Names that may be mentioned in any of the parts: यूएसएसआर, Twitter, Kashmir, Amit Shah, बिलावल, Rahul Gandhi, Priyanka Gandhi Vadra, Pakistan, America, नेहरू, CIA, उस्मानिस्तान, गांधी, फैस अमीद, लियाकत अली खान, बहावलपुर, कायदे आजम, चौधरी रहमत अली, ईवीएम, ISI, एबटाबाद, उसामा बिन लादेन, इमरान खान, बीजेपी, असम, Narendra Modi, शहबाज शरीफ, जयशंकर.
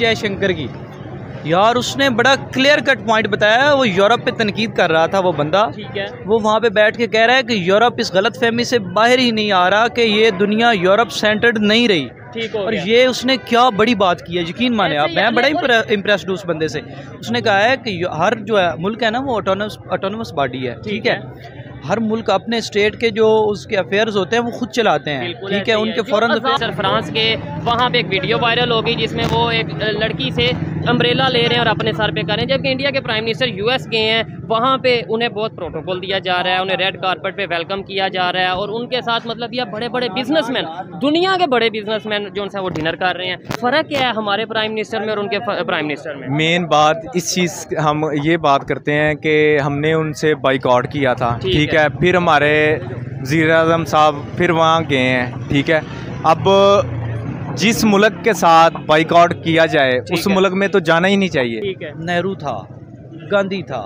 जयशंकर की, यार उसने बड़ा क्लियर कट पॉइंट बताया। वो यूरोप पे तनकीद कर रहा था वो बंदा, ठीक है। वो वहाँ पे बैठ के कह रहा है कि यूरोप इस गलत फहमी से बाहर ही नहीं आ रहा कि ये दुनिया यूरोप सेंटर्ड नहीं रही, ठीक। और ये उसने क्या बड़ी बात की है, यकीन माने आप। मैं बड़ा इम्प्रेस्ड हूँ उस बंदे से। उसने कहा है कि हर जो है मुल्क है ना वो ऑटोनमस बॉडी है, ठीक है। हर मुल्क अपने स्टेट के जो उसके अफेयर्स होते हैं वो खुद चलाते हैं, ठीक है। उनके फॉरेन फ्रांस के वहाँ पे एक वीडियो वायरल हो गई जिसमें वो एक लड़की से अम्ब्रेला ले रहे हैं और अपने सर पे कर रहे हैं, जबकि इंडिया के प्राइम मिनिस्टर यूएस गए हैं, वहाँ पे उन्हें बहुत प्रोटोकॉल दिया जा रहा है, उन्हें रेड कारपेट पे वेलकम किया जा रहा है। और उनके साथ मतलब यह बड़े बड़े बिजनेसमैन, दुनिया के बड़े बिजनेसमैन जो उनसे वो डिनर कर रहे हैं। फ़र्क क्या है हमारे प्राइम मिनिस्टर में और उनके प्राइम मिनिस्टर में? मेन बात इस चीज़ हम ये बात करते हैं कि हमने उनसे बॉयकॉट किया था, ठीक है। फिर हमारे वज़ीर आज़म साहब फिर वहाँ गए हैं, ठीक है। अब जिस मुल्क के साथ बाइकआउट किया जाए उस मुल्क में तो जाना ही नहीं चाहिए। नेहरू था, गांधी था,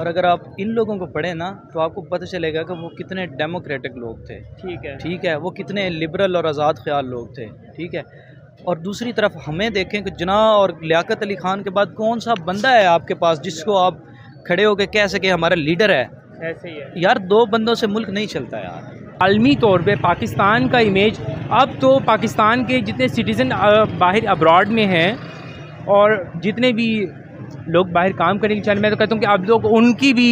और अगर आप इन लोगों को पढ़े ना तो आपको पता चलेगा कि वो कितने डेमोक्रेटिक लोग थे, ठीक है, ठीक है। वो कितने लिबरल और आज़ाद ख्याल लोग थे, ठीक है। और दूसरी तरफ हमें देखें कि जना और लियाकत अली खान के बाद कौन सा बंदा है आपके पास जिसको आप खड़े होकर कह सके हमारा लीडर है? ऐसे ही है यार, दो बंदों से मुल्क नहीं चलता यार। आलमी तौर पे पाकिस्तान का इमेज, अब तो पाकिस्तान के जितने सिटीज़न बाहर अब्रॉड में हैं और जितने भी लोग बाहर काम करने के चल, मैं तो कहता हूँ कि अब लोग उनकी भी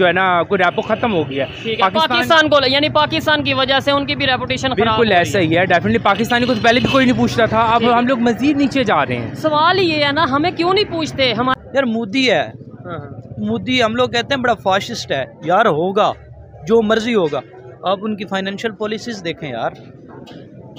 जो है ना कोई रैपो ख़त्म हो गया है पाकिस्तान को, यानी पाकिस्तान की वजह से उनकी भी रेपुटेशन बिल्कुल ऐसा ही है। डेफिनेटली पाकिस्तानी को तो पहले भी कोई नहीं पूछता था, अब हम लोग मज़ीद नीचे जा रहे हैं। सवाल ये है ना, हमें क्यों नहीं पूछते? हमारे यार मोदी है, मोदी हम लोग कहते हैं बड़ा फाशिस्ट है यार, होगा जो मर्जी होगा। आप उनकी फाइनेंशियल पॉलिसीज़ देखें यार,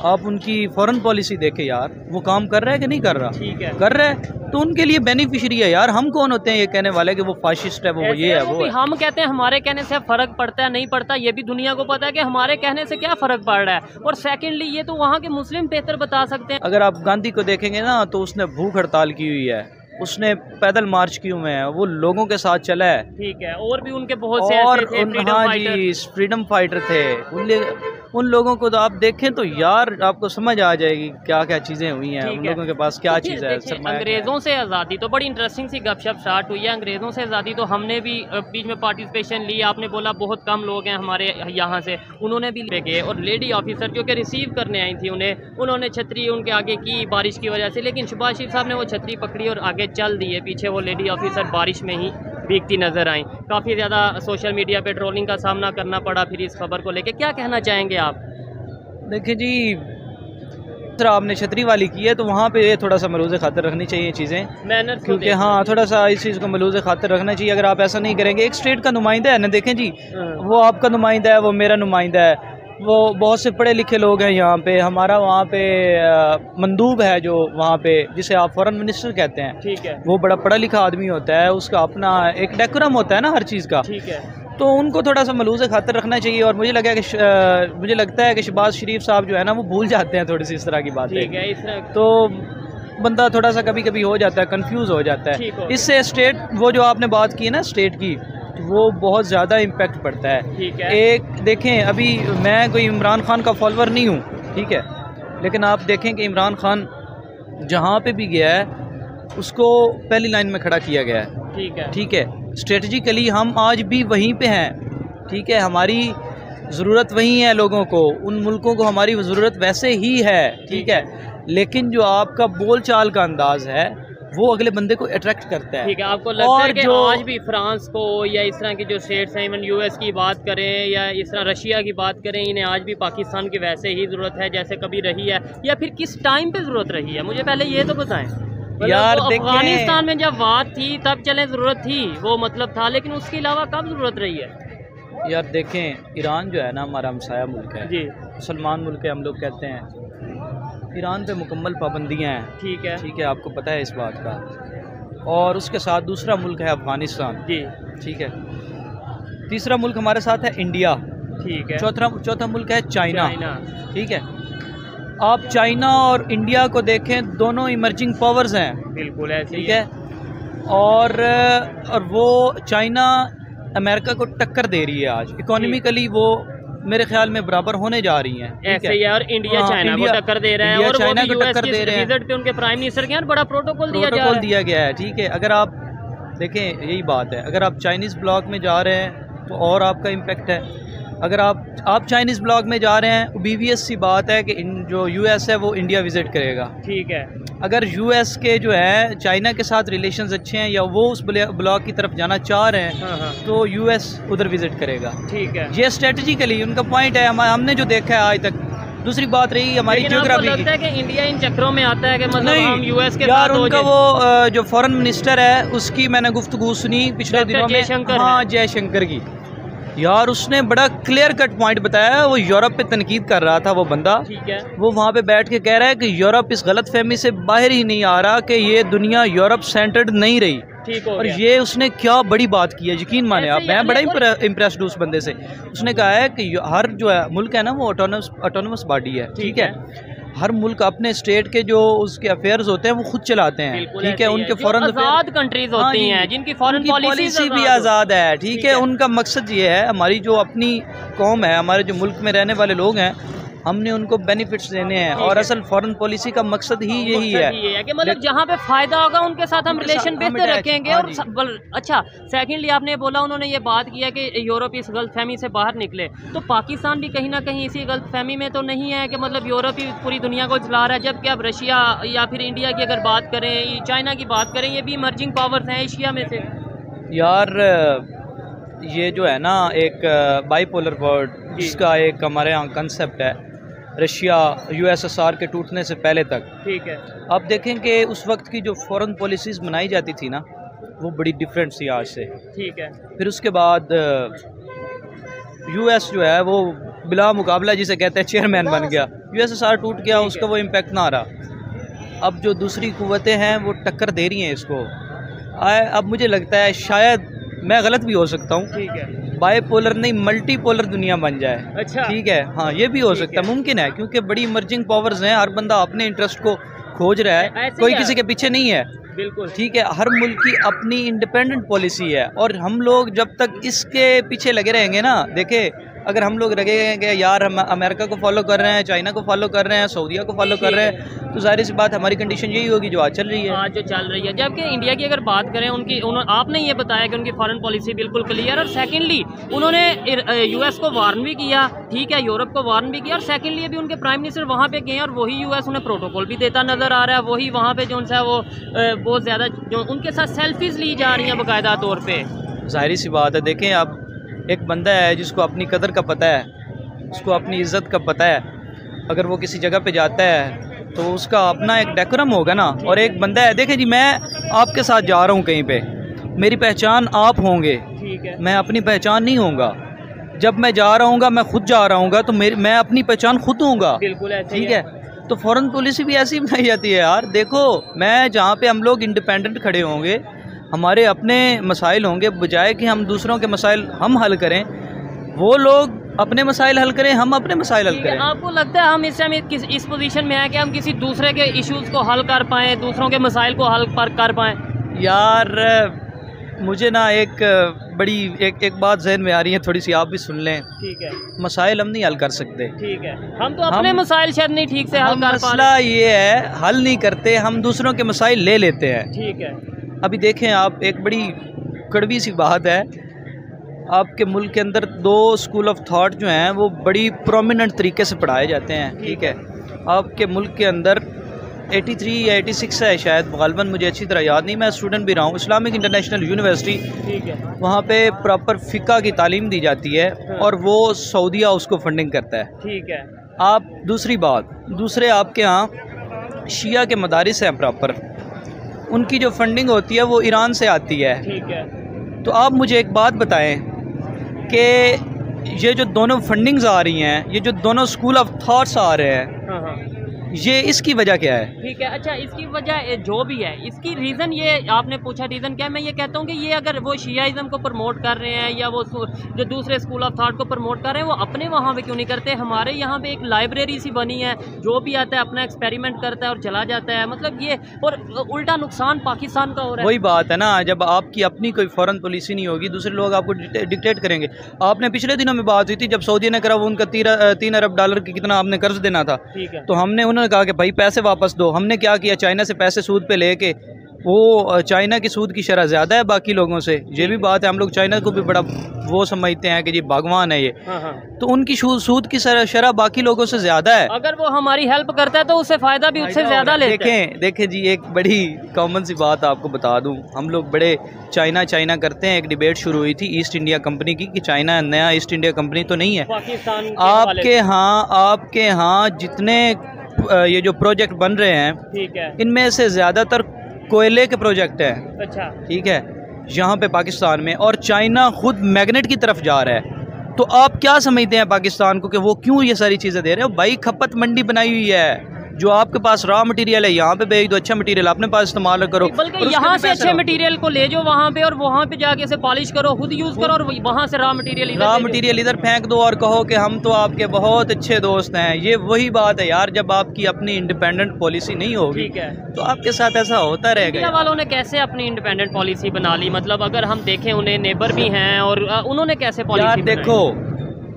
आप उनकी फॉरेन पॉलिसी देखें यार, वो काम कर रहा है कि नहीं कर रहा? ठीक है, कर रहा है तो उनके लिए बेनिफिशियरी है यार। हम कौन होते हैं ये कहने वाले कि वो फाशिस्ट है, वो ये है, वो है। हम कहते हैं हमारे कहने से फ़र्क पड़ता है नहीं पड़ता, ये भी दुनिया को पता है कि हमारे कहने से क्या फ़र्क पड़ रहा है। और सेकेंडली ये तो वहाँ के मुस्लिम बेहतर बता सकते हैं। अगर आप गांधी को देखेंगे ना तो उसने भूख हड़ताल की हुई है, उसने पैदल मार्च किए हुए हैं, वो लोगों के साथ चला है, ठीक है। और भी उनके बहुत से और ऐसे थे, फ्रीडम फाइटर थे। उन लोगों को तो आप देखें तो यार आपको समझ आ जाएगी क्या क्या चीज़ें हुई हैं, उन लोगों के पास क्या चीज़ है। अंग्रेज़ों से आज़ादी तो बड़ी इंटरेस्टिंग सी गपशप स्टार्ट हुई है। अंग्रेज़ों से आज़ादी तो हमने भी बीच में पार्टिसिपेशन ली, आपने बोला बहुत कम लोग हैं हमारे यहाँ से, उन्होंने भी ले गए। और लेडी ऑफिसर जो कि रिसीव करने आई थी उन्हें, उन्होंने छतरी उनके आगे की बारिश की वजह से, लेकिन शहबाज शरीफ साहब ने वो छतरी पकड़ी और आगे चल दिए, पीछे वो लेडी ऑफिसर बारिश में ही भीगती नज़र आई। काफ़ी ज़्यादा सोशल मीडिया पे ट्रोलिंग का सामना करना पड़ा फिर इस खबर को लेके, क्या कहना चाहेंगे आप? देखिए जी, तरह आपने छतरी वाली की है तो वहाँ पे थोड़ा सा मलूज़ खातर रखनी चाहिए चीज़ें, मैनर्स, क्योंकि हाँ थोड़ा सा इस चीज़ को मलूज़ खातर रखना चाहिए। अगर आप ऐसा नहीं करेंगे, एक स्टेट का नुमाइंदा है ना, देखें जी वो आपका नुमाइंदा है, वो मेरा नुमाइंदा है, वो बहुत से पढ़े लिखे लोग हैं यहाँ पे। हमारा वहाँ पे मंदूब है जो वहाँ पे जिसे आप फॉरेन मिनिस्टर कहते हैं, ठीक है, वो बड़ा पढ़ा लिखा आदमी होता है, उसका अपना एक डेकोरम होता है ना हर चीज़ का, ठीक है। तो उनको थोड़ा सा मलूज़ खातर रखना चाहिए। और मुझे लगा कि मुझे लगता है कि शहबाज शरीफ साहब जो है ना वो भूल जाते हैं थोड़ी सी इस तरह की बातें, तो बंदा थोड़ा सा कभी कभी हो जाता है, कन्फ्यूज़ हो जाता है इससे। स्टेट, वो जो आपने बात की ना स्टेट की, वो बहुत ज़्यादा इम्पैक्ट पड़ता है, ठीक है। एक देखें, अभी मैं कोई इमरान खान का फॉलोअर नहीं हूँ, ठीक है, लेकिन आप देखें कि इमरान खान जहाँ पे भी गया है उसको पहली लाइन में खड़ा किया गया है, ठीक है, ठीक है। स्ट्रेटजिकली हम आज भी वहीं पे हैं, ठीक है, हमारी ज़रूरत वहीं है लोगों को, उन मुल्कों को हमारी ज़रूरत वैसे ही है, ठीक है। लेकिन जो आपका बोल चाल का अंदाज़ है वो अगले बंदे को अट्रैक्ट करता है, ठीक है। आपको लगता है कि जो आज भी फ्रांस को या इस तरह की जो स्टेट्स हैं, इवन यूएस की बात करें या इस तरह रशिया की बात करें, इन्हें आज भी पाकिस्तान की वैसे ही ज़रूरत है जैसे कभी रही है, या फिर किस टाइम पे ज़रूरत रही है, मुझे पहले ये तो बताएं। यार तो अफगानिस्तान में जब वार थी तब चले ज़रूरत थी, वो मतलब था, लेकिन उसके अलावा कब ज़रूरत रही है? यार देखें, ईरान जो है ना हमारा हमसाया मुल्क है जी, मुसलमान मुल्क है हम लोग कहते हैं, ईरान पे मुकम्मल पाबंदियाँ हैं, ठीक है, ठीक है, आपको पता है इस बात का। और उसके साथ दूसरा मुल्क है अफगानिस्तान जी, ठीक है। तीसरा मुल्क हमारे साथ है इंडिया, ठीक है। चौथा मुल्क है चाइना, ठीक है। आप चाइना और इंडिया को देखें, दोनों इमर्जिंग पावर्स हैं, बिल्कुल ऐसे, ठीक है। और वो चाइना अमेरिका को टक्कर दे रही है आज इकोनॉमिकली, वो मेरे ख्याल में बराबर होने जा रही हैं। ऐसे ही और इंडिया चाइना को टक्कर दे रहा है और चाइना को टक्कर दे रहे हैं। विजिट पे उनके प्राइम मिनिस्टर के बड़ा प्रोटोकॉल दिया गया है। ठीक है, अगर आप देखें यही बात है, अगर आप चाइनीज़ ब्लॉक में जा रहे हैं तो और आपका इम्पेक्ट है। अगर आप चाइनीज़ ब्लॉक में जा रहे हैं, ओबीवियस सी बात है कि जो यूएस है वो इंडिया विज़िट करेगा। ठीक है, अगर यूएस के जो है चाइना के साथ रिलेशंस अच्छे हैं या वो उस ब्लॉक की तरफ जाना चाह रहे हैं, हाँ। तो यूएस उधर विज़िट करेगा। ठीक है, ये स्ट्रेटजिकली उनका पॉइंट है, हमने जो देखा है आज तक। दूसरी बात रही हमारी ज्योग्राफी की, इंडिया इन चक्रों में आता है कि मतलब हम यूएस के साथ हो जाए। वो जो फॉरेन मिनिस्टर है उसकी मैंने गुफ्तगू सुनी पिछले दिनों में, हाँ, जयशंकर की। यार उसने बड़ा क्लियर कट पॉइंट बताया। वो यूरोप पे तनकीद कर रहा था वो बंदा, ठीक है। वो वहाँ पे बैठ के कह रहा है कि यूरोप इस गलत फहमी से बाहर ही नहीं आ रहा कि ये दुनिया यूरोप सेंटर्ड नहीं रही। ठीक है, और ये उसने क्या बड़ी बात की है, यकीन माने आप। मैं बड़ा इम्प्रेस्ड हूँ उस बंदे से। उसने कहा है कि हर जो है मुल्क है ना वो ऑटोनमस बॉडी है। ठीक है, हर मुल्क अपने स्टेट के जो उसके अफेयर्स होते हैं वो खुद चलाते हैं। ठीक है, उनके फॉरेन आज़ाद कंट्रीज होती हैं जिनकी फॉरेन पॉलिसी भी आज़ाद है। ठीक है, उनका मकसद ये है, हमारी जो अपनी कौम है, हमारे जो मुल्क में रहने वाले लोग हैं, हमने उनको बेनिफिट्स देने हैं। और असल फॉरेन पॉलिसी का मकसद ही यही है कि मतलब जहाँ पे फायदा होगा उनके साथ हम रिलेशन बेहतर रखेंगे। और अच्छा, सेकंडली आपने बोला, उन्होंने ये बात किया कि यूरोप इस गलतफहमी से बाहर निकले, तो पाकिस्तान भी कहीं ना कहीं इसी गलतफहमी में तो नहीं है कि मतलब यूरोप ही पूरी दुनिया को चला रहा है, जबकि अब रशिया या फिर इंडिया की अगर बात करें, चाइना की बात करें, ये भी इमर्जिंग पावर्स हैं एशिया में से। यार ये जो है ना एक बाईपोलर वर्ल्ड, जिसका एक हमारे यहाँ कंसेप्ट है रशिया यूएसएसआर के टूटने से पहले तक। ठीक है, आप देखें कि उस वक्त की जो फॉरेन पॉलिसीज़ बनाई जाती थी ना वो बड़ी डिफरेंट थी आज से। ठीक है, फिर उसके बाद यूएस जो है वो बिला मुकाबला जिसे कहते हैं चेयरमैन बन गया। यूएसएसआर टूट गया, उसका वो इम्पेक्ट ना आ रहा। अब जो दूसरी कुव्वतें हैं वो टक्कर दे रही हैं इसको। अब मुझे लगता है, शायद मैं गलत भी हो सकता हूँ, ठीक है, बाईपोलर नहीं मल्टीपोलर दुनिया बन जाए। अच्छा, ठीक है, हाँ ये भी हो सकता है, मुमकिन है, क्योंकि बड़ी इमर्जिंग पावर्स हैं, हर बंदा अपने इंटरेस्ट को खोज रहा है, कोई किसी के पीछे नहीं है। बिल्कुल, ठीक है, हर मुल्क की अपनी इंडिपेंडेंट पॉलिसी है। और हम लोग जब तक इसके पीछे लगे रहेंगे ना, देखे अगर हम लोग लगेंगे यार हम अमेरिका को फॉलो कर रहे हैं, चाइना को फॉलो कर रहे हैं, सऊदीया को फॉलो कर रहे हैं, तो जाहिर सी बात हमारी कंडीशन यही होगी जो आज चल रही है, आज जो चल रही है। जबकि इंडिया की अगर बात करें, उनकी आपने ये बताया कि उनकी फॉरेन पॉलिसी बिल्कुल क्लियर। और सेकंडली उन्होंने यूएस को वार्न भी किया, ठीक है, यूरोप को वार्न भी किया। और सेकंडली अभी उनके प्राइम मिनिस्टर वहाँ पर गए और वही यूएस उन्हें प्रोटोकॉल भी देता नजर आ रहा है, वही वहाँ पर जो है वो बहुत ज़्यादा जो उनके साथ सेल्फीज ली जा रही हैं बाकायदा तौर पर। जाहिर सी बात है, देखें आप, एक बंदा है जिसको अपनी कदर का पता है, उसको अपनी इज़्ज़त का पता है, अगर वो किसी जगह पे जाता है तो उसका अपना एक डेकोरम होगा ना। और एक बंदा है, देखें जी मैं आपके साथ जा रहा हूँ कहीं पे, मेरी पहचान आप होंगे, ठीक है, मैं अपनी पहचान नहीं होऊंगा। जब मैं जा रहा हूँ, मैं खुद जा रहा हूँ, तो मैं अपनी पहचान खुद होऊंगा। ठीक है, तो फॉरेन पॉलिसी भी ऐसी बनाई जाती है। यार देखो, मैं जहाँ पर हम लोग इंडिपेंडेंट खड़े होंगे, हमारे अपने मसाइल होंगे, बजाय कि हम दूसरों के मसाइल हम हल करें, वो लोग अपने मसाइल हल करें, हम अपने मसाइल हल करें। आपको लगता है हम इस टाइम इस पोजीशन में हैं कि हम किसी दूसरे के इश्यूज़ को हल कर पाएँ, दूसरों के मसाइल को हल कर पाएँ? यार मुझे ना एक बड़ी एक बात जहन में आ रही है, थोड़ी सी आप भी सुन लें। ठीक है, मसाइल हम नहीं हल कर सकते। ठीक है, हम तो अपने मसाइल शायद नहीं ठीक से हल कर पाते। मसला ये है, हल नहीं करते, हम दूसरों के मसाइल ले लेते हैं। ठीक है, अभी देखें आप, एक बड़ी कड़वी सी बात है, आपके मुल्क के अंदर दो स्कूल ऑफ थॉट जो हैं वो बड़ी प्रोमिनेंट तरीके से पढ़ाए जाते हैं। ठीक है, आपके मुल्क के अंदर 83 या 86 है शायद ग़ालिबन, मुझे अच्छी तरह याद नहीं, मैं स्टूडेंट भी रहा हूँ, इस्लामिक इंटरनेशनल यूनिवर्सिटी। ठीक है, वहाँ पे प्रॉपर फ़िक़ा की तालीम दी जाती है और वो सऊदीया उसको फंडिंग करता है। ठीक है, आप दूसरी बात, दूसरे आपके यहाँ शिया के मदारिस हैं प्रॉपर, उनकी जो फंडिंग होती है वो ईरान से आती है। ठीक है, तो आप मुझे एक बात बताएं कि ये जो दोनों फंडिंग्स आ रही हैं, ये जो दोनों स्कूल ऑफ थॉट्स आ रहे हैं, ये इसकी वजह क्या है? ठीक है, अच्छा इसकी वजह जो भी है, इसकी रीज़न ये आपने पूछा रीज़न क्या है, मैं ये कहता हूँ कि ये अगर वो शियाइज़म को प्रमोट कर रहे हैं या वो जो दूसरे स्कूल ऑफ थाट को प्रमोट कर रहे हैं वो अपने वहाँ पे क्यों नहीं करते। हमारे यहाँ पे एक लाइब्रेरी सी बनी है, जो भी आता है अपना एक्सपेरिमेंट करता है और चला जाता है, मतलब ये और उल्टा नुकसान पाकिस्तान का हो रहा है। वही बात है ना, जब आपकी अपनी कोई फॉरेन पॉलिसी नहीं होगी दूसरे लोग आपको डिक्टेट करेंगे। आपने पिछले दिनों में बात हुई थी जब सऊदी ने करा वो उनका 3 अरब डॉलर की कितना आपने कर्ज देना था, तो हमने उन्होंने कहा कि भाई पैसे वापस दो। हमने क्या किया, चाइना से पैसे सूद पे लेके, वो चाइना की सूद की शरह ज़्यादा है बाकी लोगों से। ये भी बात है, हम लोग चाइना को भी बड़ा वो समझते हैं कि जी भगवान है ये, हाँ। तो उनकी सूद की शरह बाकी लोगों से ज़्यादा है। अगर वो हमारी हेल्प करता है तो उससे फ़ायदा भी उससे ज़्यादा लेते हैं। देखें जी, एक बड़ी कॉमन सी बात आपको बता दूँ, हम लोग बड़े चाइना चाइना करते हैं। एक डिबेट शुरू हुई थी ईस्ट इंडिया कंपनी की कि चाइना नया ईस्ट इंडिया कंपनी तो नहीं है पाकिस्तान आपके। हाँ, आपके यहाँ जितने ये जो प्रोजेक्ट बन रहे हैं इनमें से ज़्यादातर कोयले के प्रोजेक्ट हैं। अच्छा, ठीक है, यहाँ पे पाकिस्तान में, और चाइना खुद मैग्नेट की तरफ जा रहा है। तो आप क्या समझते हैं पाकिस्तान को कि वो क्यों ये सारी चीज़ें दे रहे हो? भाई खपत मंडी बनाई हुई है, जो आपके पास रॉ मटेरियल है यहाँ पे बेच दो, अच्छा मटेरियल अपने पास इस्तेमाल करो, बल्कि यहाँ से अच्छे मटेरियल को ले जाओ वहाँ पे और वहाँ पे जाके से पॉलिश करो, खुद यूज़ करो, और वहाँ से रॉ मटेरियल इधर फेंक दो और कहो कि हम तो आपके बहुत अच्छे दोस्त हैं। ये वही बात है यार, जब आपकी अपनी इंडिपेंडेंट पॉलिसी नहीं होगी तो आपके साथ ऐसा होता रहेगा। इंडिया वालों ने कैसे अपनी इंडिपेंडेंट पॉलिसी बना ली, मतलब अगर हम देखें उन्हें नेबर भी हैं और उन्होंने कैसे पॉलिसी, देखो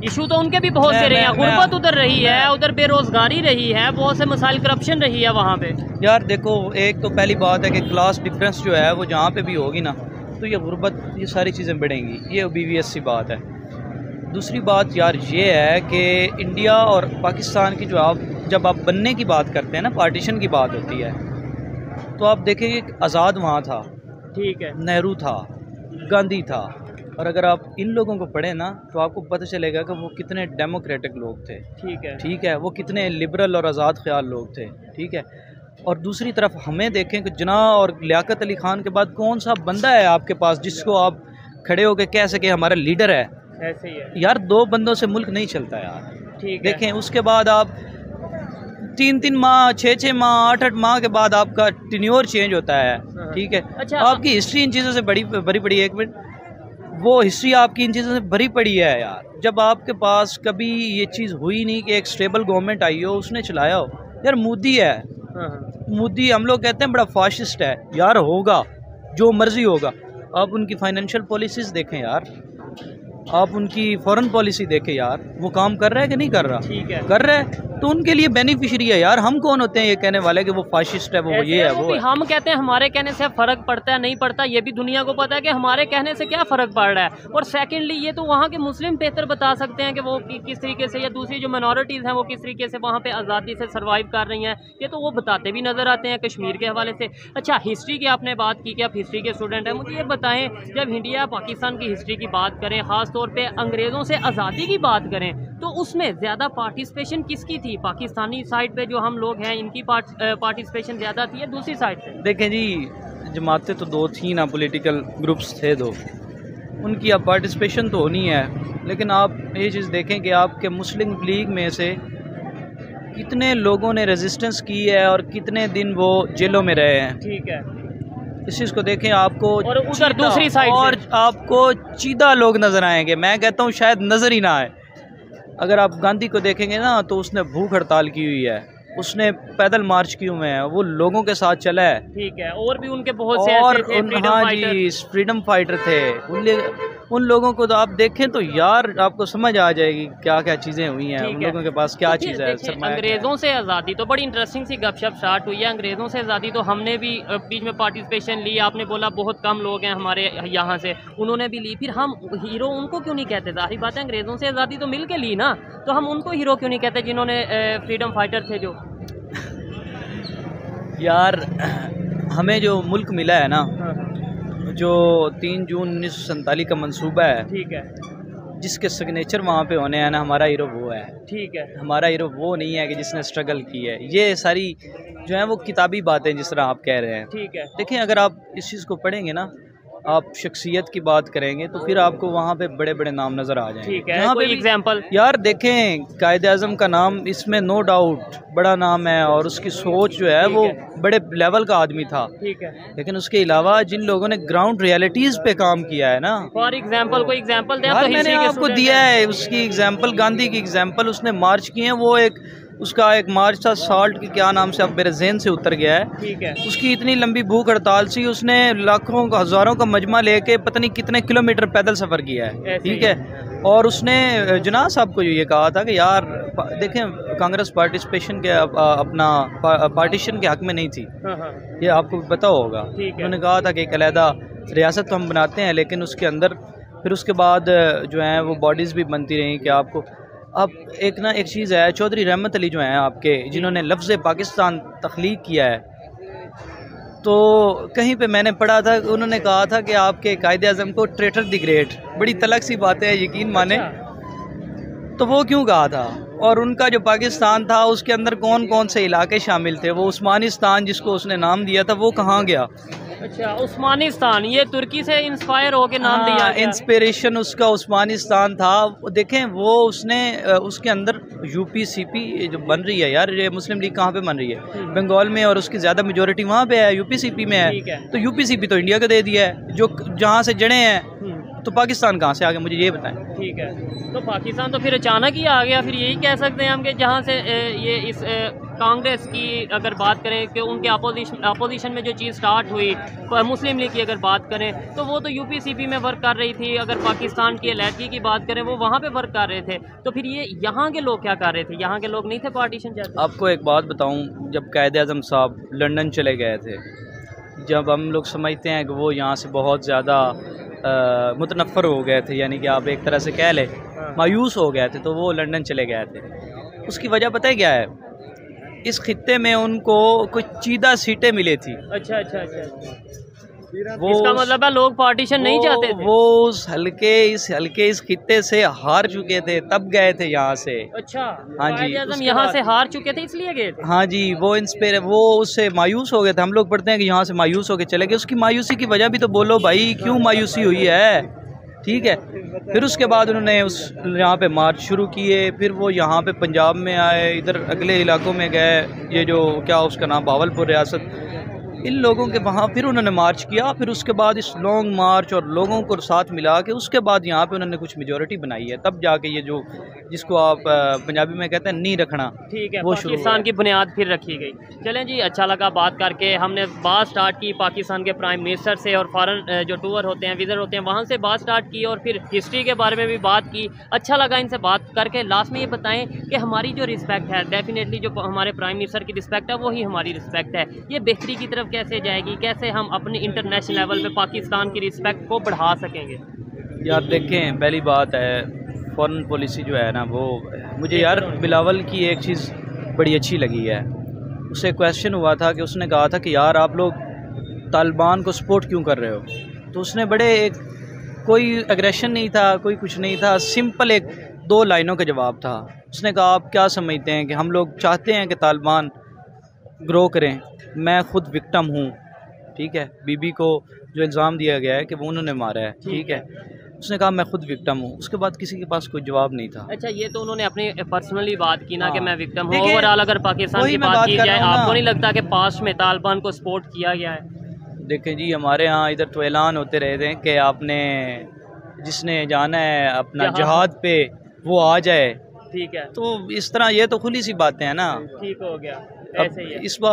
इशू तो उनके भी बहुत से रहे हैं, गुर्बत उधर रही है, उधर बेरोजगारी रही है, बहुत से मसाइल करप्शन रही है वहाँ पे। यार देखो, एक तो पहली बात है कि क्लास डिफरेंस जो है वो जहाँ पे भी होगी ना तो ये गुर्बत ये सारी चीज़ें बढ़ेंगी, ये ओबीवियस सी बात है। दूसरी बात यार ये है कि इंडिया और पाकिस्तान की जो जब आप बनने की बात करते हैं ना, पार्टीशन की बात होती है, तो आप देखेंगे आज़ाद वहाँ था, ठीक है, नेहरू था, गांधी था, और अगर आप इन लोगों को पढ़े ना तो आपको पता चलेगा कि वो कितने डेमोक्रेटिक लोग थे, ठीक है, वो कितने लिबरल और आज़ाद ख्याल लोग थे, ठीक है। और दूसरी तरफ हमें देखें कि जना और लियाकत अली खान के बाद कौन सा बंदा है आपके पास जिसको आप खड़े होकर कह सके हमारा लीडर है? ऐसे ही है यार, दो बंदों से मुल्क नहीं चलता यार, ठीक है। देखें, उसके बाद आप 3-3 माह, 6-6 माह, 8-8 माह के बाद आपका टेन्योर चेंज होता है, ठीक है। आपकी हिस्ट्री इन चीज़ों से बड़ी एक मिनट, वो हिस्ट्री आपकी इन चीज़ों से भरी पड़ी है यार। जब आपके पास कभी ये चीज़ हुई नहीं कि एक स्टेबल गवर्नमेंट आई हो, उसने चलाया हो। यार मोदी है, मोदी हम लोग कहते हैं बड़ा फाशिस्ट है यार, होगा जो मर्जी होगा। आप उनकी फाइनेंशियल पॉलिसीज देखें यार, आप उनकी फॉरेन पॉलिसी देखें यार, वो काम कर रहा है कि नहीं कर रहा? ठीक है, कर रहा है, तो उनके लिए बेनिफिशरी है यार। हम कौन होते हैं ये कहने वाले कि वो फाशिस्ट है, वो ये है, वो है। हम कहते हैं हमारे कहने से फ़र्क पड़ता है नहीं पड़ता, ये भी दुनिया को पता है कि हमारे कहने से क्या फ़र्क पड़ रहा है। और सेकेंडली ये तो वहाँ के मुस्लिम बेहतर बता सकते हैं कि वो किस तरीके से, या दूसरी जो माइनॉरिटीज़ हैं वो किस तरीके से वहाँ पर आज़ादी से सर्वाइव कर रही हैं, ये तो वो बताते भी नज़र आते हैं कश्मीर के हवाले से। अच्छा, हिस्ट्री की आपने बात की कि आप हिस्ट्री के स्टूडेंट हैं, मुझे ये बताएँ जब इंडिया पाकिस्तान की हिस्ट्री की बात करें, ख़ास तौर पे अंग्रेज़ों से आज़ादी की बात करें, तो उसमें ज़्यादा पार्टिसिपेशन किसकी थी? पाकिस्तानी साइड पे जो हम लोग हैं इनकी पार्टिसिपेशन ज़्यादा थी या दूसरी साइड से? देखें जी, जमातें तो दो थी ना, पॉलिटिकल ग्रुप्स थे दो, उनकी अब पार्टिसिपेशन तो होनी है। लेकिन आप ये चीज़ देखें कि आपके मुस्लिम लीग में से कितने लोगों ने रेजिस्टेंस की है और कितने दिन वो जेलों में रहे हैं, ठीक है, इस चीज़ को देखें। आपको और उधर दूसरी साइड और आपको चीदा लोग नज़र आएंगे, मैं कहता हूँ शायद नज़र ही ना आए। अगर आप गांधी को देखेंगे ना तो उसने भूख हड़ताल की हुई है, उसने पैदल मार्च किए हुए हैं, वो लोगों के साथ चला है, ठीक है, और भी उनके बहुत से और फ्रीडम फाइटर थे, उन लोगों को तो आप देखें तो यार आपको समझ आ जाएगी क्या क्या चीज़ें हुई हैं, उन लोगों के पास क्या चीज़ है। अंग्रेज़ों से आज़ादी तो बड़ी इंटरेस्टिंग सी गपशप स्टार्ट हुई है, अंग्रेज़ों से आज़ादी तो हमने भी बीच में पार्टिसिपेशन ली, आपने बोला बहुत कम लोग हैं हमारे यहाँ से, उन्होंने भी ली, फिर हम हीरो उनको क्यों नहीं कहते? सारी बात है, अंग्रेज़ों से आज़ादी तो मिल के ली ना, तो हम उनको हीरो क्यों नहीं कहते जिन्होंने फ्रीडम फाइटर थे? जो यार हमें जो मुल्क मिला है ना, जो 3 जून 1947 का मंसूबा है, ठीक है, जिसके सिग्नेचर वहाँ पे होने हैं ना, हमारा हीरो वो है, ठीक है। हमारा हीरो वो नहीं है कि जिसने स्ट्रगल की है, ये सारी जो है वो किताबी बातें जिस तरह आप कह रहे हैं, ठीक है। देखिए, अगर आप इस चीज़ को पढ़ेंगे ना आप शख्सियत की बात करेंगे तो फिर आपको वहाँ पे बड़े बड़े नाम नज़र आ जाएंगे। ठीक है, कोई एग्जांपल? यार देखें, कायदे आजम का नाम इसमें नो डाउट बड़ा नाम है और उसकी सोच जो है वो बड़े लेवल का आदमी था। ठीक है, लेकिन उसके अलावा जिन लोगों ने ग्राउंड रियलिटीज़ पे काम किया है ना, फॉर एग्जाम्पल कोई एग्जाम्पल मैंने आपको दिया है उसकी एग्जाम्पल, गांधी की एग्जाम्पल उसने मार्च किए हैं। वो एक उसका एक मार्च था साल्ट की क्या नाम से, अब मेरे जहन से उतर गया है। ठीक है, उसकी इतनी लंबी भूख हड़ताल सी, उसने लाखों का हज़ारों का मजमा लेके पता नहीं कितने किलोमीटर पैदल सफ़र किया है। ठीक है, और उसने जना साहब को ये कहा था कि यार देखें, कांग्रेस पार्टिसिपेशन के अपना पार्टीशन के हक में नहीं थी, ये आपको पता होगा। उन्होंने कहा था कि एक अलहदा रियासत तो हम बनाते हैं, लेकिन उसके अंदर फिर उसके बाद जो है वो बॉडीज़ भी बनती रहीं कि आपको। अब एक ना एक चीज़ है, चौधरी रहमत अली जो हैं आपके, जिन्होंने लफ्ज़ पाकिस्तान तख्लीक किया है, तो कहीं पे मैंने पढ़ा था उन्होंने कहा था कि आपके कायदे आज़म को ट्रेटर द ग्रेट, बड़ी तलक सी बातें हैं यकीन माने। तो वो क्यों कहा था? और उनका जो पाकिस्तान था उसके अंदर कौन कौन से इलाके शामिल थे, वो उस्मानिस्तान जिसको उसने नाम दिया था वो कहाँ गया? अच्छा, उस्मानिस्तान, ये तुर्की से इंस्पायर होके नाम दिया, इंस्पिरेशन उसका उस्मानिस्तान था। देखें, वो उसने उसके अंदर यूपीसीपी जो बन रही है, यार ये मुस्लिम लीग कहाँ पे बन रही है? बंगाल में, और उसकी ज़्यादा मेजोरिटी वहाँ पे है, यूपीसीपी में है। तो यूपीसीपी तो इंडिया को दे दिया है, जो जहाँ से जड़े हैं, तो पाकिस्तान कहाँ से आ गया, मुझे ये बताएं। ठीक है, तो पाकिस्तान तो फिर अचानक ही आ गया। फिर यही कह सकते हैं हम कि जहाँ से ये इस कांग्रेस की अगर बात करें कि उनके अपोजिशन में जो चीज़ स्टार्ट हुई, मुस्लिम लीग की अगर बात करें तो वो तो यूपीसीपी में वर्क कर रही थी। अगर पाकिस्तान की अलहदगी की बात करें, वो वहाँ पे वर्क कर रहे थे, तो फिर ये यहाँ के लोग क्या कर रहे थे? यहाँ के लोग नहीं थे पार्टीशन चाहते। आपको एक बात बताऊँ, जब कायदे आज़म साहब लंदन चले गए थे, जब हम लोग समझते हैं कि वो यहाँ से बहुत ज़्यादा मुतनफ़र हो गए थे, यानी कि आप एक तरह से कह लें मायूस हो गए थे, तो वो लंदन चले गए थे। उसकी वजह पता है क्या है? इस खित्ते में उनको कुछ चीदा सीटें मिली थी। अच्छा अच्छा अच्छा, वो इसका मतलब है लोग पार्टीशन नहीं चाहते थे, वो उस हलके इस खित्ते से हार चुके थे, तब गए थे यहाँ से। अच्छा, हाँ जी, हम यहाँ से हार चुके थे इसलिए गए थे। हाँ जी, वो इंस्पायर, वो उससे मायूस हो गए थे। हम लोग पढ़ते हैं कि यहाँ से मायूस होके चले गए, उसकी मायूसी की वजह भी तो बोलो भाई, क्यों मायूसी हुई है? ठीक है, फिर उसके बाद उन्होंने उस यहाँ पे मार्च शुरू किए, फिर वो यहाँ पे पंजाब में आए, इधर अगले इलाकों में गए, ये जो क्या उसका नाम, बहावलपुर रियासत, इन लोगों के वहाँ फिर उन्होंने मार्च किया। फिर उसके बाद इस लॉन्ग मार्च और लोगों को साथ मिला के उसके बाद यहाँ पे उन्होंने कुछ मेजोरिटी बनाई है, तब जाके ये जो जिसको आप पंजाबी में कहते हैं नी रखना, ठीक है, वो पाकिस्तान की बुनियाद फिर रखी गई। चलें जी, अच्छा लगा बात करके। हमने बात स्टार्ट की पाकिस्तान के प्राइम मिनिस्टर से, और फॉरेन जो टूर होते हैं, विजिट होते हैं, वहाँ से बात स्टार्ट की, और फिर हिस्ट्री के बारे में भी बात की। अच्छा लगा इनसे बात करके। लास्ट में ये बताएँ कि हमारी जो रिस्पेक्ट है, डेफिनेटली जो हमारे प्राइम मिनिस्टर की रिस्पेक्ट है वही हमारी रिस्पेक्ट है, ये बेहतरी की तरफ कैसे जाएगी? कैसे हम अपने इंटरनेशनल लेवल पे पाकिस्तान की रिस्पेक्ट को बढ़ा सकेंगे? यार देखें, पहली बात है फॉरेन पॉलिसी जो है ना, वो मुझे यार बिलावल की एक चीज़ बड़ी अच्छी लगी है। उसे क्वेश्चन हुआ था कि उसने कहा था कि यार आप लोग तालिबान को सपोर्ट क्यों कर रहे हो, तो उसने बड़े एक, कोई एग्रेशन नहीं था, कोई कुछ नहीं था, सिंपल एक दो लाइनों का जवाब था। उसने कहा आप क्या समझते हैं कि हम लोग चाहते हैं कि तालिबान ग्रो करें, मैं खुद विक्टिम हूँ। ठीक है, बीबी को जो इल्ज़ाम दिया गया है कि वो उन्होंने मारा है। ठीक है, उसने कहा मैं खुद विक्टिम हूँ, उसके बाद किसी के पास कोई जवाब नहीं था। अच्छा, ये तो उन्होंने अपनी पर्सनली बात की ना, कि मैं विक्टिम हूँ। ओवरऑल अगर पाकिस्तान की बात की जाए, आपको नहीं लगता कि पास्ट में तालिबान को सपोर्ट किया गया है? देखें जी, हमारे यहाँ इधर तो ऐलान होते रहते हैं कि आपने जिसने जाना है अपना जहाद पे वो आ जाए। ठीक है, तो इस तरह ये तो खुली सी बातें हैं ना। ठीक हो गया,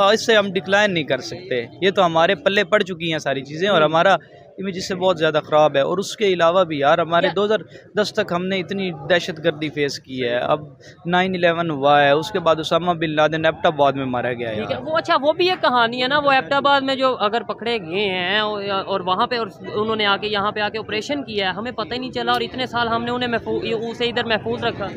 इससे हम डिक्लाइन नहीं कर सकते, ये तो हमारे पल्ले पड़ चुकी हैं सारी चीज़ें, और हमारा इमेज इससे बहुत ज़्यादा ख़राब है। और उसके अलावा भी यार, हमारे 2010 तक हमने इतनी दहशतगर्दी फेस की है, अब 9/11 हुआ है, उसके बाद उसामा बिन लादेन एबटाबाद में मारा गया है। वो अच्छा, वो भी एक कहानी है ना, वो एबटाबाद में जो अगर पकड़े गए हैं और वहाँ पे, और उन्होंने आके यहाँ पे आके ऑपरेशन किया है, हमें पता ही नहीं चला, और इतने साल हमने उन्हें उसे इधर महफूज रखा।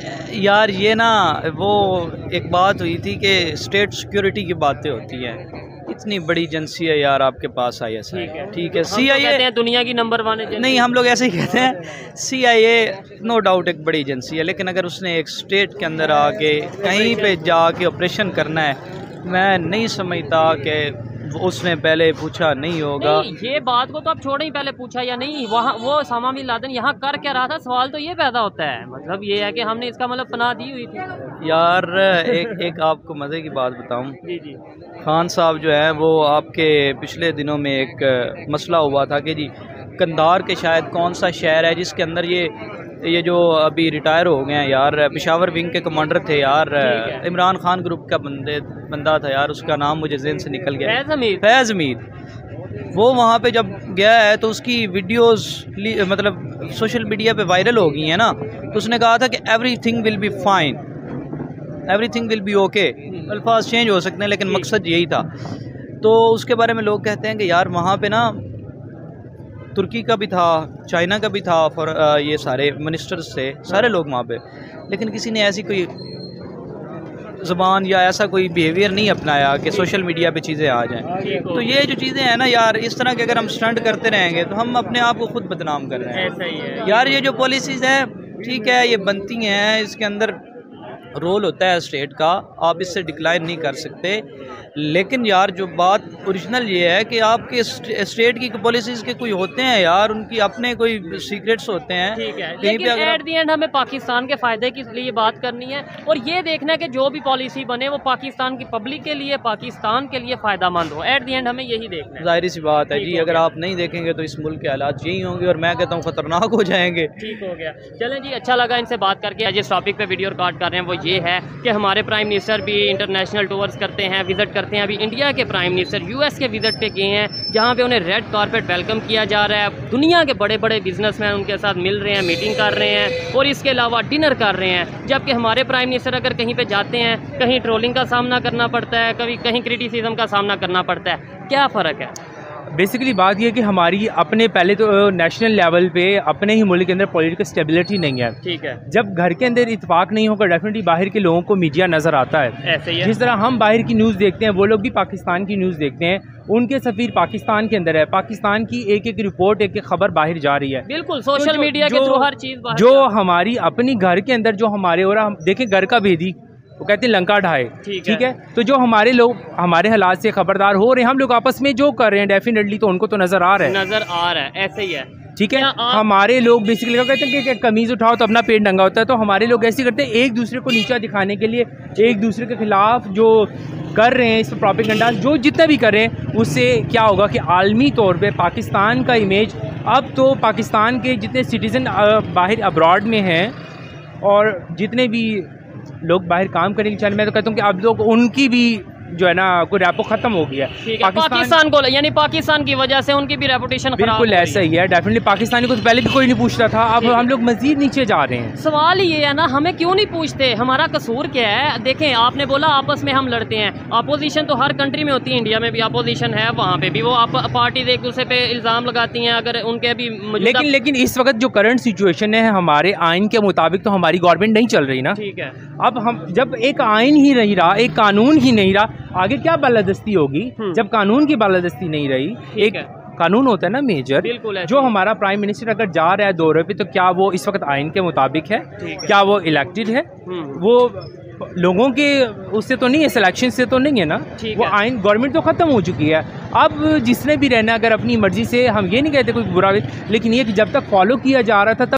यार ये ना, वो एक बात हुई थी कि स्टेट सिक्योरिटी की बातें होती हैं, इतनी बड़ी एजेंसी है यार आपके पास, ISI। ठीक है, CIA दुनिया की नंबर 1 नहीं, हम लोग ऐसे ही कहते हैं, CIA नो डाउट एक बड़ी एजेंसी है, लेकिन अगर उसने एक स्टेट के अंदर आके कहीं पे जाके ऑपरेशन करना है, मैं नहीं समझता कि उसने पहले पूछा नहीं होगा। ये बात को तो आप छोड़ें, पहले पूछा या नहीं, वहाँ वो उसामा बिन लादेन यहाँ कर क्या रहा था, सवाल तो ये पैदा होता है। मतलब ये है कि हमने इसका मतलब पनाह दी हुई थी। यार एक आपको मज़े की बात बताऊँ, खान साहब जो है वो आपके पिछले दिनों में एक मसला हुआ था कि जी कंधार के शायद कौन सा शहर है जिसके अंदर ये जो अभी रिटायर हो गए हैं यार, पेशावर विंग के कमांडर थे यार, इमरान खान ग्रुप का बंदा था यार, उसका नाम मुझे ज़हन से निकल गया, फैस अमीद। वो वहाँ पे जब गया है तो उसकी वीडियोस मतलब सोशल मीडिया पे वायरल हो गई है ना, तो उसने कहा था कि everything will be fine, everything will be okay. अल्फाज चेंज हो सकते हैं लेकिन मकसद यही था। तो उसके बारे में लोग कहते हैं कि यार वहाँ पे ना तुर्की का भी था, चाइना का भी था, और ये सारे मिनिस्टर्स थे, सारे लोग वहाँ पे, लेकिन किसी ने ऐसी कोई ज़बान या ऐसा कोई बिहेवियर नहीं अपनाया कि सोशल मीडिया पे चीज़ें आ जाएं। तो ये जो चीज़ें हैं ना यार, इस तरह के अगर हम स्टंट करते रहेंगे तो हम अपने आप को खुद बदनाम कर रहे हैं। ऐसा ही है यार, ये जो पॉलिसीज़ है ठीक है ये बनती हैं, इसके अंदर रोल होता है स्टेट का, आप इससे डिक्लाइन नहीं कर सकते, लेकिन यार जो बात ओरिजिनल ये है कि आपके स्टेट की पॉलिसीज़ के कोई होते हैं यार, उनकी अपने कोई सीक्रेट्स होते हैं। ठीक है, लेकिन एट द एंड हमें पाकिस्तान के फ़ायदे के लिए बात करनी है और ये देखना है कि जो भी पॉलिसी बने वो पाकिस्तान की पब्लिक के लिए, पाकिस्तान के लिए फ़ायदामंद हो। एट द एंड हमें यही देखना है। जाहिर सी बात है जी, अगर आप नहीं देखेंगे तो इस मुल्क के हालात यही होंगे और मैं कहता हूँ ख़तरनाक हो जाएंगे। ठीक हो गया, चलें जी, अच्छा लगा इनसे बात करके। जिस टॉपिक पर वीडियो रिकॉर्ड कर रहे हैं वो ये है कि हमारे प्राइम मिनिस्टर भी इंटरनेशनल टूर्स करते हैं, विज़िट करते हैं। अभी इंडिया के प्राइम मिनिस्टर यूएस के विज़िट पे गए हैं, जहाँ पे उन्हें रेड कारपेट वेलकम किया जा रहा है। दुनिया के बड़े बड़े बिजनेसमैन उनके साथ मिल रहे हैं, मीटिंग कर रहे हैं और इसके अलावा डिनर कर रहे हैं। जबकि हमारे प्राइम मिनिस्टर अगर कहीं पर जाते हैं, कहीं ट्रोलिंग का सामना करना पड़ता है, कभी कहीं क्रिटिसिज्म का सामना करना पड़ता है। क्या फ़र्क है? बेसिकली बात यह है कि हमारी अपने पहले तो नेशनल लेवल पे अपने ही मुल्क के अंदर पॉलिटिकल स्टेबिलिटी नहीं है। ठीक है, जब घर के अंदर इत्तेफाक नहीं होगा डेफिनेटली बाहर के लोगों को मीडिया नज़र आता है। ऐसे ही है, जिस तरह हम बाहर की न्यूज़ देखते हैं वो लोग भी पाकिस्तान की न्यूज़ देखते हैं, उनके सफ़ीर पाकिस्तान के अंदर है, पाकिस्तान की एक एक रिपोर्ट, एक एक खबर बाहर जा रही है। बिल्कुल, सोशल मीडिया के थ्रू हर चीज़ बाहर जो हमारी अपनी घर के अंदर जो हमारे और हम देखें, घर का भेदी वो कहते हैं लंका ढाए। ठीक है, तो जो हमारे लोग हमारे हालात से खबरदार हो रहे हैं, हम लोग आपस में जो कर रहे हैं डेफिनेटली तो उनको तो नज़र आ रहा है। ऐसे ही है। ठीक है, हमारे लोग बेसिकली कहते हैं कि कमीज़ उठाओ तो अपना पेट नंगा होता है, तो हमारे लोग ऐसे करते हैं एक दूसरे को नीचा दिखाने के लिए, एक दूसरे के खिलाफ जो कर रहे हैं इस प्रोपेगेंडा जो जितना भी कर रहे हैं, उससे क्या होगा कि आलमी तौर पर पाकिस्तान का इमेज, अब तो पाकिस्तान के जितने सिटीज़न बाहर अब्रॉड में हैं और जितने भी लोग बाहर काम करने के चल, मैं तो कहता हूँ कि अब लोग उनकी भी जो है ना कोई रैपो खत्म हो गया है पाकिस्तान को, यानी पाकिस्तान की वजह से उनकी भी रेपुटेशन खराब। बिल्कुल ऐसा ही है, डेफिनेटली पाकिस्तानी को तो पहले भी कोई नहीं पूछता था, अब हम लोग मजीद नीचे जा रहे हैं। सवाल ये है ना, हमें क्यों नहीं पूछते, हमारा कसूर क्या है? देखें, आपने बोला आपस में हम लड़ते हैं, अपोजिशन तो हर कंट्री में होती है, इंडिया में भी अपोजिशन है, वहाँ पे भी वो पार्टीज एक दूसरे पे इल्ज़ाम लगाती हैं अगर उनके भी, लेकिन इस वक्त जो करंट सिचुएशन है हमारे आइन के मुताबिक तो हमारी गवर्नमेंट नहीं चल रही ना। ठीक है, अब हम जब एक आइन ही नहीं रहा, एक कानून ही नहीं रहा, आगे क्या बालादस्ती होगी? जब कानून की बालादस्ती नहीं रही, एक कानून होता है ना मेजर, जो हमारा प्राइम मिनिस्टर अगर जा रहा है दौरे पे तो क्या वो इस वक्त आइन के मुताबिक है? क्या वो इलेक्टेड है? वो लोगों के उससे तो नहीं है, सिलेक्शन से तो नहीं है ना, वो आइन गवर्नमेंट तो ख़त्म हो चुकी है। अब जिसने भी रहना अगर अपनी मर्जी से, हम ये नहीं कहते कोई बुरा, लेकिन ये कि जब तक फॉलो किया जा रहा था